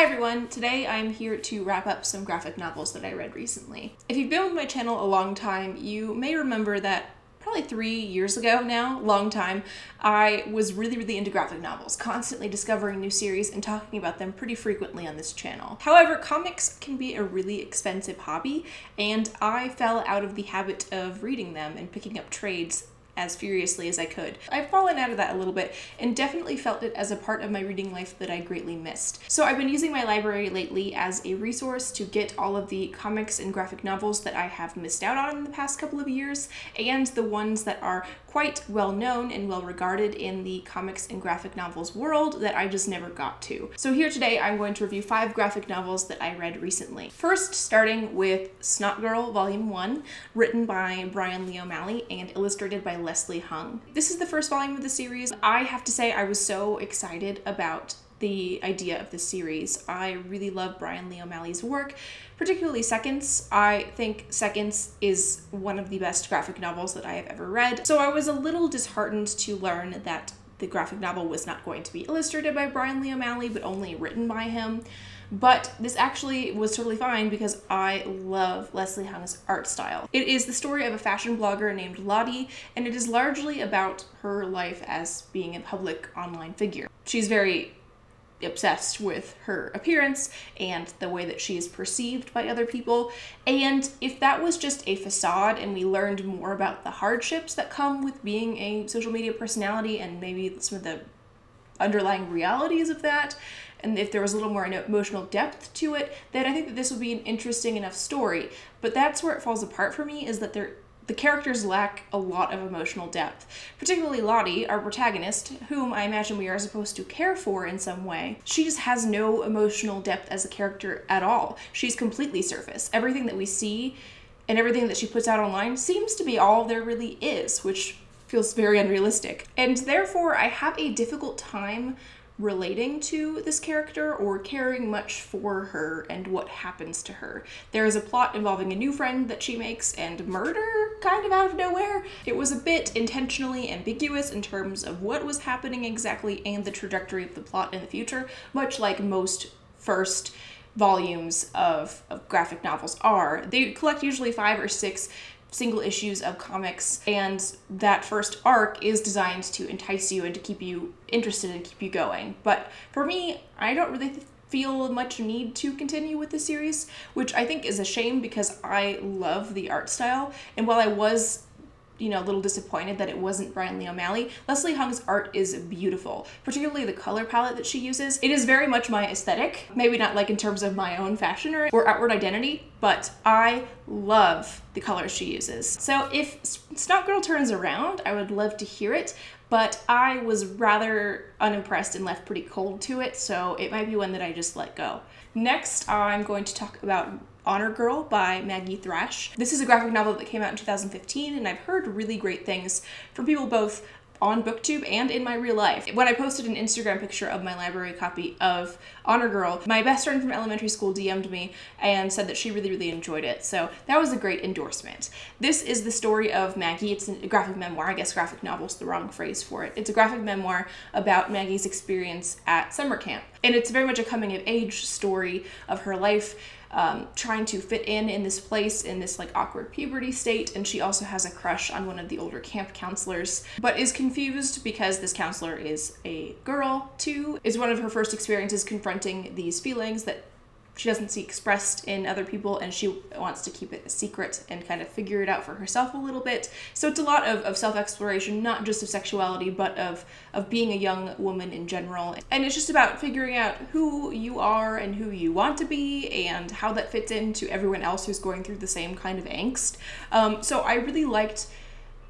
Hi everyone! Today I'm here to wrap up some graphic novels that I read recently. If you've been with my channel a long time, you may remember that probably 3 years ago now, long time, I was really into graphic novels, constantly discovering new series and talking about them pretty frequently on this channel. However, comics can be a really expensive hobby, and I fell out of the habit of reading them and picking up trades as furiously as I could. I've fallen out of that a little bit and definitely felt it as a part of my reading life that I greatly missed. So I've been using my library lately as a resource to get all of the comics and graphic novels that I have missed out on in the past couple of years, and the ones that are quite well known and well regarded in the comics and graphic novels world that I just never got to. So here today I'm going to review 5 graphic novels that I read recently. First, starting with Snotgirl Volume 1, written by Brian Lee O'Malley and illustrated by Leslie Hung. This is the first volume of the series. I have to say I was so excited about the idea of this series. I really love Brian Lee O'Malley's work, particularly Seconds. I think Seconds is one of the best graphic novels that I have ever read, so I was a little disheartened to learn that the graphic novel was not going to be illustrated by Brian Lee O'Malley, but only written by him. But this actually was totally fine because I love Leslie Hung's art style. It is the story of a fashion blogger named Lottie, and it is largely about her life as being a public online figure. She's very obsessed with her appearance and the way that she is perceived by other people. And if that was just a facade and we learned more about the hardships that come with being a social media personality and maybe some of the underlying realities of that, and if there was a little more emotional depth to it, then I think that this would be an interesting enough story. But that's where it falls apart for me, is that the characters lack a lot of emotional depth, particularly Lottie, our protagonist, whom I imagine we are supposed to care for in some way. She just has no emotional depth as a character at all. She's completely surface. Everything that we see and everything that she puts out online seems to be all there really is, which feels very unrealistic. And therefore, I have a difficult time relating to this character or caring much for her and what happens to her. There is a plot involving a new friend that she makes and murder kind of out of nowhere. It was a bit intentionally ambiguous in terms of what was happening exactly and the trajectory of the plot in the future, much like most first volumes of graphic novels are. They collect usually 5 or 6 single issues of comics, and that first arc is designed to entice you and to keep you interested and keep you going. But for me, I don't really feel much need to continue with the series, which I think is a shame because I love the art style. And while I was, you know, a little disappointed that it wasn't Brian Lee O'Malley, Leslie Hung's art is beautiful, particularly the color palette that she uses. It is very much my aesthetic, maybe not like in terms of my own fashion or outward identity, but I love the colors she uses. So if Snotgirl turns around, I would love to hear it, but I was rather unimpressed and left pretty cold to it, so it might be one that I just let go. Next, I'm going to talk about Honor Girl by Maggie Thrash. This is a graphic novel that came out in 2015, and I've heard really great things from people both on BookTube and in my real life. When I posted an Instagram picture of my library copy of Honor Girl, my best friend from elementary school DM'd me and said that she really enjoyed it, so that was a great endorsement. This is the story of Maggie. It's a graphic memoir. I guess graphic novel's the wrong phrase for it. It's a graphic memoir about Maggie's experience at summer camp, and it's very much a coming-of-age story of her life, trying to fit in this place, in this like awkward puberty state. And she also has a crush on one of the older camp counselors, but is confused because this counselor is a girl too. It's one of her first experiences confronting these feelings that she doesn't see expressed in other people, and she wants to keep it a secret and kind of figure it out for herself a little bit. So it's a lot of self-exploration, not just of sexuality, but of being a young woman in general. And it's just about figuring out who you are and who you want to be and how that fits into everyone else who's going through the same kind of angst. So I really liked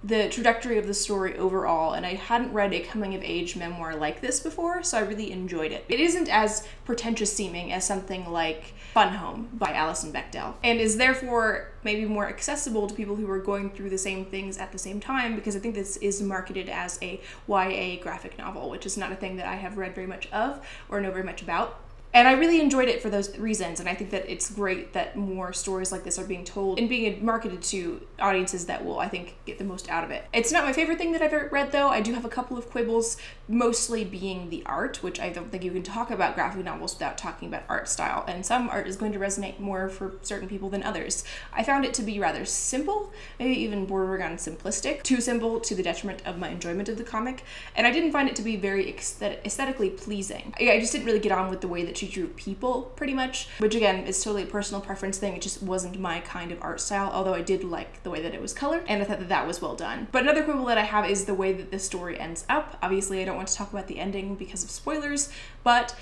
the trajectory of the story overall, and I hadn't read a coming-of-age memoir like this before, so I really enjoyed it. It isn't as pretentious seeming as something like Fun Home by Alison Bechdel, and is therefore maybe more accessible to people who are going through the same things at the same time, because I think this is marketed as a YA graphic novel, which is not a thing that I have read very much of or know very much about. And I really enjoyed it for those reasons, and I think that it's great that more stories like this are being told and being marketed to audiences that will, I think, get the most out of it. It's not my favorite thing that I've ever read, though. I do have a couple of quibbles, mostly being the art, which I don't think you can talk about graphic novels without talking about art style, and some art is going to resonate more for certain people than others. I found it to be rather simple, maybe even bordering on simplistic, too simple to the detriment of my enjoyment of the comic, and I didn't find it to be very aesthetically pleasing. I just didn't really get on with the way that she drew people, pretty much, which again is totally a personal preference thing. It just wasn't my kind of art style, although I did like the way that it was colored, and I thought that that was well done. But another quibble that I have is the way that this story ends up. Obviously, I don't want to talk about the ending because of spoilers, but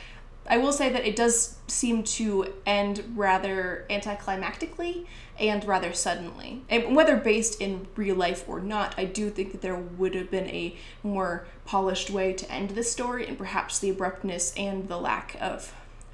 I will say that it does seem to end rather anticlimactically and rather suddenly. And whether based in real life or not, I do think that there would have been a more polished way to end this story, and perhaps the abruptness and the lack of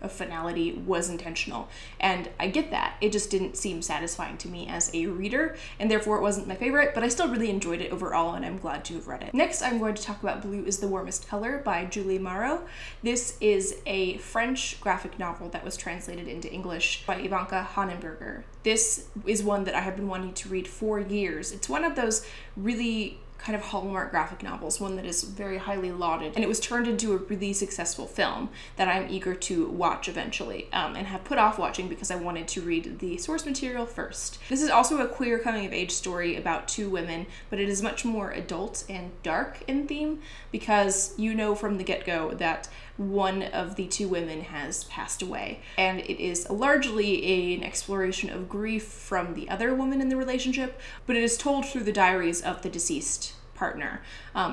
finality was intentional, and I get that. It just didn't seem satisfying to me as a reader, and therefore it wasn't my favorite, but I still really enjoyed it overall, and I'm glad to have read it. Next, I'm going to talk about Blue is the Warmest Color by Julie Maroh. This is a French graphic novel that was translated into English by Ivanka Hanenberger. This is one that I have been wanting to read for years. It's one of those really kind of hallmark graphic novels, one that is very highly lauded, and it was turned into a really successful film that I'm eager to watch eventually, and have put off watching because I wanted to read the source material first. This is also a queer coming-of-age story about two women, but it is much more adult and dark in theme, because you know from the get-go that one of the two women has passed away, and it is largely an exploration of grief from the other woman in the relationship, but it is told through the diaries of the deceased partner.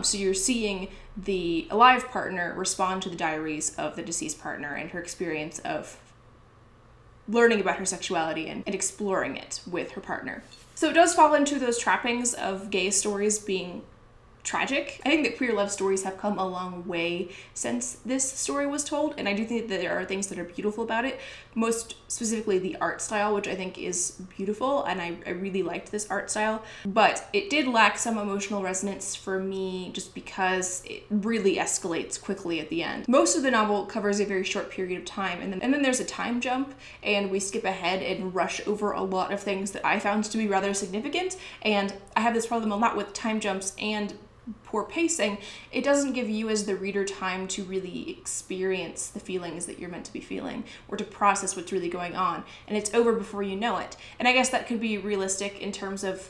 So you're seeing the alive partner respond to the diaries of the deceased partner and her experience of learning about her sexuality and exploring it with her partner. So it does fall into those trappings of gay stories being tragic. I think that queer love stories have come a long way since this story was told, and I do think that there are things that are beautiful about it, most specifically the art style, which I think is beautiful, and I really liked this art style, but it did lack some emotional resonance for me just because it really escalates quickly at the end. Most of the novel covers a very short period of time, and then there's a time jump, and we skip ahead and rush over a lot of things that I found to be rather significant, and I have this problem a lot with time jumps and poor pacing. It doesn't give you as the reader time to really experience the feelings that you're meant to be feeling or to process what's really going on, and it's over before you know it. And I guess that could be realistic in terms of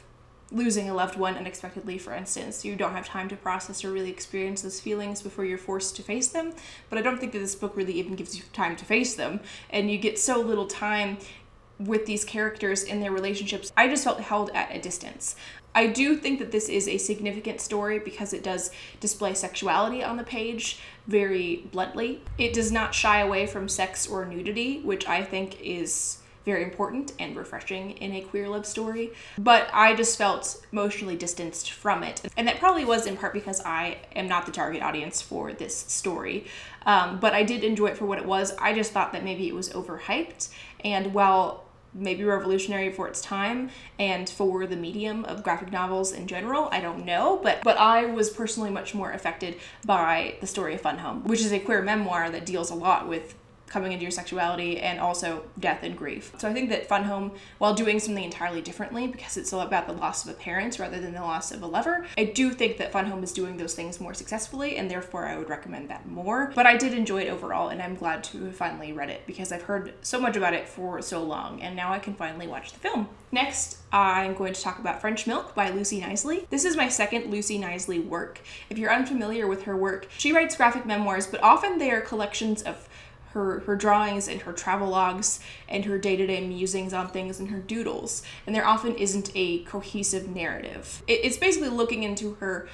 losing a loved one unexpectedly, for instance. You don't have time to process or really experience those feelings before you're forced to face them, but I don't think that this book really even gives you time to face them, and you get so little time with these characters in their relationships. I just felt held at a distance. I do think that this is a significant story because it does display sexuality on the page very bluntly. It does not shy away from sex or nudity, which I think is very important and refreshing in a queer love story, but I just felt emotionally distanced from it. And that probably was in part because I am not the target audience for this story, but I did enjoy it for what it was. I just thought that maybe it was overhyped, and while maybe revolutionary for its time and for the medium of graphic novels in general, I don't know, but I was personally much more affected by the story of Fun Home, which is a queer memoir that deals a lot with coming into your sexuality and also death and grief. So I think that Fun Home, while doing something entirely differently because it's all about the loss of a parent rather than the loss of a lover, I do think that Fun Home is doing those things more successfully, and therefore I would recommend that more. But I did enjoy it overall, and I'm glad to have finally read it because I've heard so much about it for so long, and now I can finally watch the film. Next, I'm going to talk about French Milk by Lucy Knisley. This is my second Lucy Knisley work. If you're unfamiliar with her work, she writes graphic memoirs, but often they are collections of her drawings and her travelogues and her day-to-day musings on things and her doodles, and there often isn't a cohesive narrative. It's basically looking into her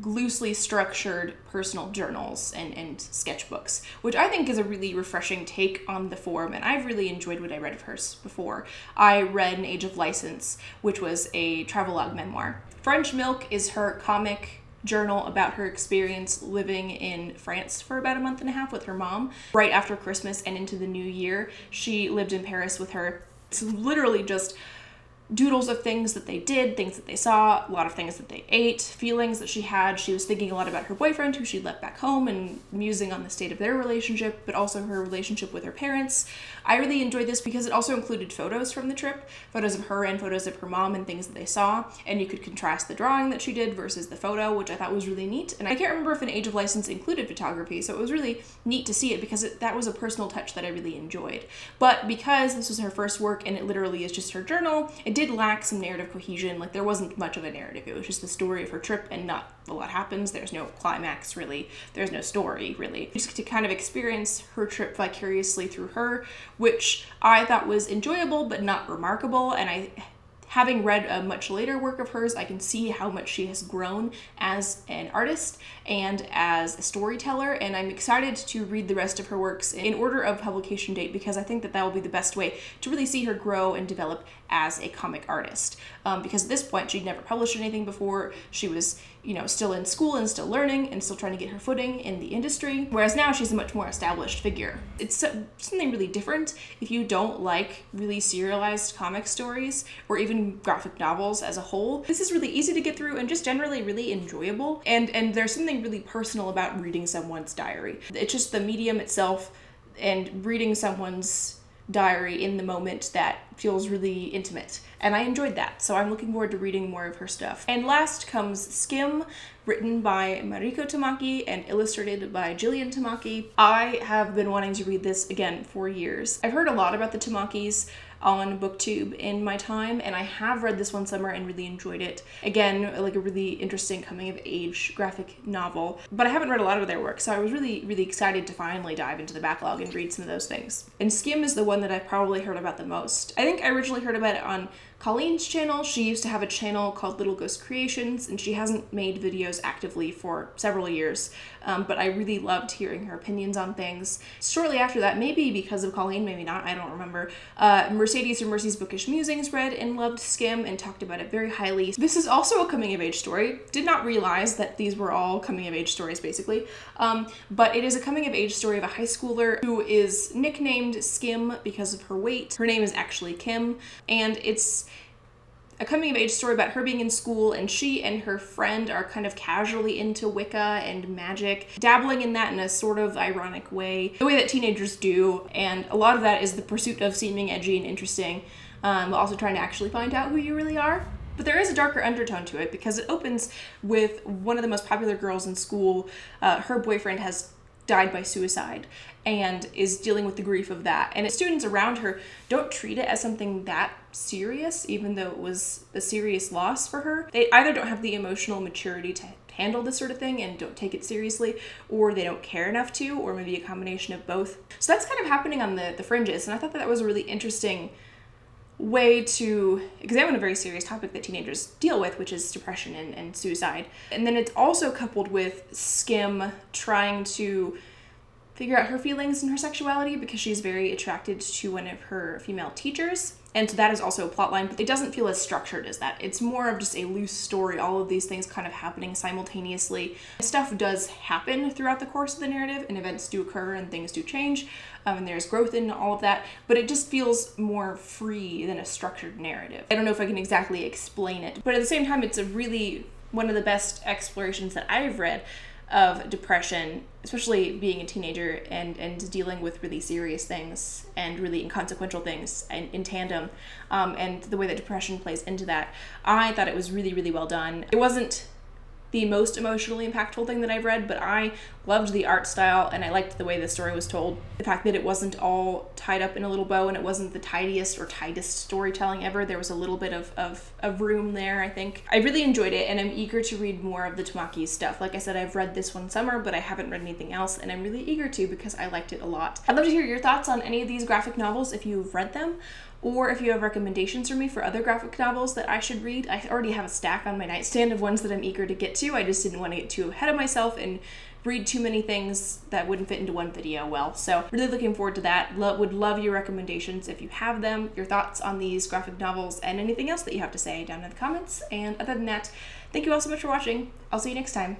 loosely structured personal journals and sketchbooks, which I think is a really refreshing take on the form, and I've really enjoyed what I read of hers before. I read an Age of License, which was a travelogue memoir. French Milk is her comic journal about her experience living in France for about a month and a half with her mom. Right after Christmas and into the new year, she lived in Paris with her. It's literally just doodles of things that they did, things that they saw, a lot of things that they ate, feelings that she had. She was thinking a lot about her boyfriend, who she left back home, and musing on the state of their relationship, but also her relationship with her parents. I really enjoyed this because it also included photos from the trip, photos of her and photos of her mom and things that they saw, and you could contrast the drawing that she did versus the photo, which I thought was really neat. And I can't remember if an Age of License included photography, so it was really neat to see it because that was a personal touch that I really enjoyed. But because this was her first work and it literally is just her journal, it did lack some narrative cohesion. Like, there wasn't much of a narrative. It was just the story of her trip and not a lot happens. There's no climax, really. There's no story, really. Just to kind of experience her trip vicariously through her, which I thought was enjoyable but not remarkable. And having read a much later work of hers, I can see how much she has grown as an artist and as a storyteller, and I'm excited to read the rest of her works in order of publication date because I think that that will be the best way to really see her grow and develop as a comic artist. Because at this point, she'd never published anything before. She was, you know, still in school and still learning and still trying to get her footing in the industry, whereas now she's a much more established figure. It's something really different. If you don't like really serialized comic stories or even graphic novels as a whole, this is really easy to get through and just generally really enjoyable. And there's something really personal about reading someone's diary. It's just the medium itself and reading someone's diary in the moment that feels really intimate, and I enjoyed that, so I'm looking forward to reading more of her stuff. And last comes Skim, written by Mariko Tamaki and illustrated by Jillian Tamaki. I have been wanting to read this again for years. I've heard a lot about the Tamakis on BookTube in my time, and I have read this one summer and really enjoyed it. Again, like a really interesting coming of age graphic novel, but I haven't read a lot of their work, so I was really excited to finally dive into the backlog and read some of those things. And Skim is the one that I've probably heard about the most. I think I originally heard about it on Colleen's channel. She used to have a channel called Little Ghost Creations, and she hasn't made videos actively for several years, but I really loved hearing her opinions on things. Shortly after that, maybe because of Colleen, maybe not, I don't remember, Mercedes from Mercy's Bookish Musings read and loved Skim and talked about it very highly. This is also a coming-of-age story. Did not realize that these were all coming-of-age stories, basically, but it is a coming-of-age story of a high schooler who is nicknamed Skim because of her weight. Her name is actually Kim, and it's a coming-of-age story about her being in school, and she and her friend are kind of casually into Wicca and magic, dabbling in that in a sort of ironic way, the way that teenagers do, and a lot of that is the pursuit of seeming edgy and interesting, but also trying to actually find out who you really are. But there is a darker undertone to it because it opens with one of the most popular girls in school. Her boyfriend has died by suicide and is dealing with the grief of that. And students around her don't treat it as something that serious, even though it was a serious loss for her. They either don't have the emotional maturity to handle this sort of thing and don't take it seriously, or they don't care enough to, or maybe a combination of both. So that's kind of happening on the fringes, and I thought that was a really interesting way to examine a very serious topic that teenagers deal with, which is depression and suicide. And then it's also coupled with Skim trying to figure out her feelings and her sexuality because she's very attracted to one of her female teachers. And so that is also a plot line, but it doesn't feel as structured as that. It's more of just a loose story, all of these things kind of happening simultaneously. Stuff does happen throughout the course of the narrative, and events do occur and things do change, and there's growth in all of that, but it just feels more free than a structured narrative. I don't know if I can exactly explain it, but at the same time, it's a really one of the best explorations that I've read of depression, especially being a teenager and dealing with really serious things and really inconsequential things and in tandem, and the way that depression plays into that. I thought it was really well done. It wasn't the most emotionally impactful thing that I've read, but I loved the art style and I liked the way the story was told. The fact that it wasn't all tied up in a little bow and it wasn't the tidiest or tightest storytelling ever. There was a little bit of room there, I think. I really enjoyed it, and I'm eager to read more of the Tamaki's stuff. Like I said, I've read this one summer, but I haven't read anything else, and I'm really eager to because I liked it a lot. I'd love to hear your thoughts on any of these graphic novels if you've read them, or if you have recommendations for me for other graphic novels that I should read. I already have a stack on my nightstand of ones that I'm eager to get to. I just didn't want to get too ahead of myself and read too many things that wouldn't fit into one video well. So really looking forward to that. Would love your recommendations if you have them, your thoughts on these graphic novels, and anything else that you have to say down in the comments. And other than that, thank you all so much for watching. I'll see you next time.